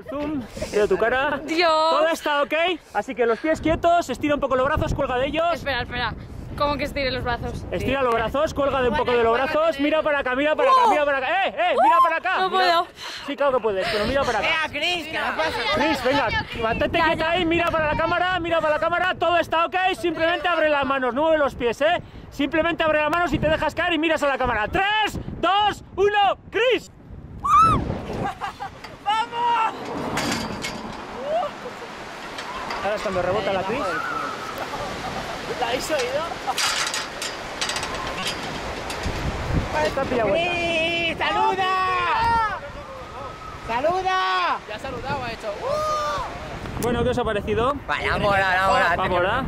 El zoom, mira tu cara. Dios. Todo está ok, así que los pies quietos, estira un poco los brazos, cuelga de ellos. Espera, espera. ¿Cómo que estire los brazos? Estira los brazos, cuelga de un poco de los brazos, mira para acá, mira para acá, mira para acá. Mira para acá. No puedo. Sí, claro que puedes, pero mira para acá. Cris, ¿qué pasa? Cris, venga, mantente quieta ahí, mira para la cámara, todo está ok, simplemente abre las manos, no mueve los pies, ¿eh? Simplemente abre las manos y te dejas caer y miras a la cámara. 3, 2, 1, Cris. ¡Vamos! Ahora es cuando rebota la Cris. ¿La habéis oído? Está pilla vuelta. ¡Sí! ¡Saluda! ¡Saluda! Ya ha saludado, ha hecho. Bueno, ¿qué os ha parecido? Vaya, mola, mola.